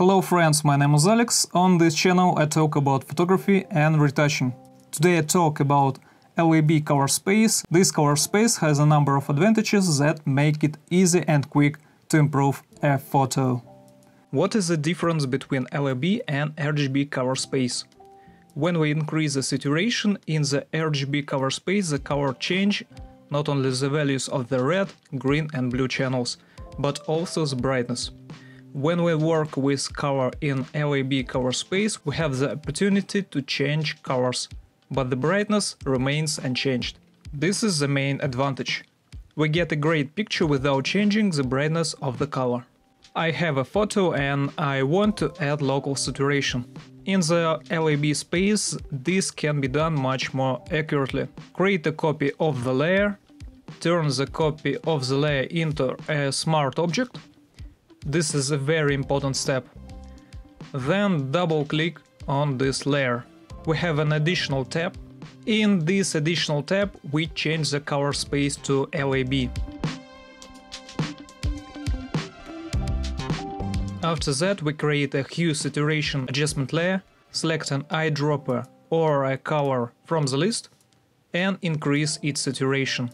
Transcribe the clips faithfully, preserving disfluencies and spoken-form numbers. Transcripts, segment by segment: Hello friends, my name is Alex. On this channel I talk about photography and retouching. Today I talk about Lab color space. This color space has a number of advantages that make it easy and quick to improve a photo. What is the difference between Lab and R G B color space? When we increase the saturation in the R G B color space, the color change not only the values of the red, green and blue channels, but also the brightness. When we work with color in Lab color space, we have the opportunity to change colors, but the brightness remains unchanged. This is the main advantage. We get a great picture without changing the brightness of the color. I have a photo and I want to add local saturation. In the Lab space, this can be done much more accurately. Create a copy of the layer, turn the copy of the layer into a smart object. This is a very important step. Then double-click on this layer. We have an additional tab. In this additional tab, we change the color space to Lab. After that, we create a hue saturation adjustment layer, select an eyedropper or a color from the list, and increase its saturation.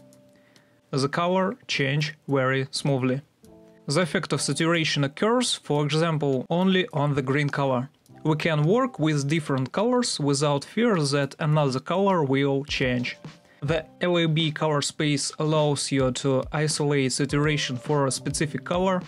The color changes very smoothly. The effect of saturation occurs, for example, only on the green color. We can work with different colors without fear that another color will change. The Lab color space allows you to isolate saturation for a specific color.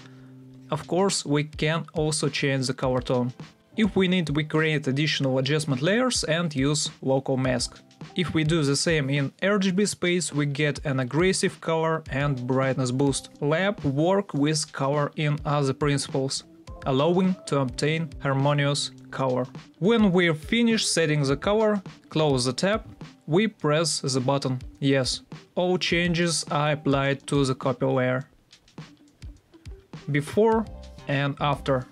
Of course, we can also change the color tone. If we need, we create additional adjustment layers and use local mask. If we do the same in R G B space, we get an aggressive color and brightness boost. Lab work with color in other principles, allowing to obtain harmonious color. When we finish setting the color, close the tab, we press the button Yes. All changes are applied to the copy layer. Before and after.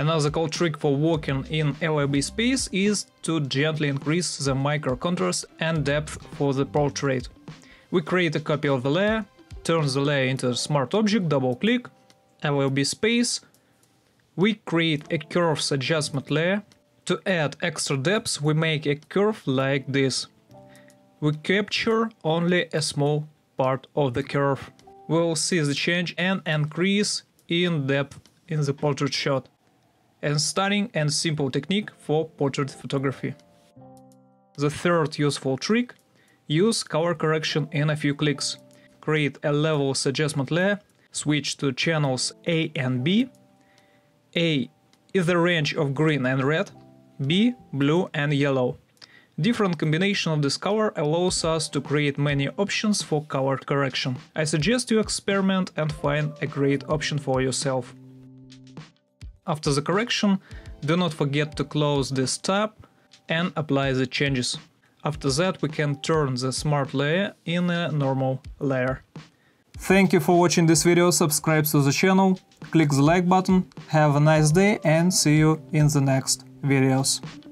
Another cool trick for working in Lab space is to gently increase the micro contrast and depth for the portrait. We create a copy of the layer, turn the layer into a smart object, double-click, Lab space. We create a curves adjustment layer. To add extra depth, we make a curve like this. We capture only a small part of the curve. We'll see the change and increase in depth in the portrait shot. A stunning and simple technique for portrait photography. The third useful trick: use color correction in a few clicks. Create a levels adjustment layer, switch to channels A and B. A is the range of green and red, B blue and yellow. Different combination of this color allows us to create many options for color correction. I suggest you experiment and find a great option for yourself. After the correction, do not forget to close this tab and apply the changes. After that, we can turn the smart layer in a normal layer. Thank you for watching this video, subscribe to the channel, click the like button, have a nice day and see you in the next videos.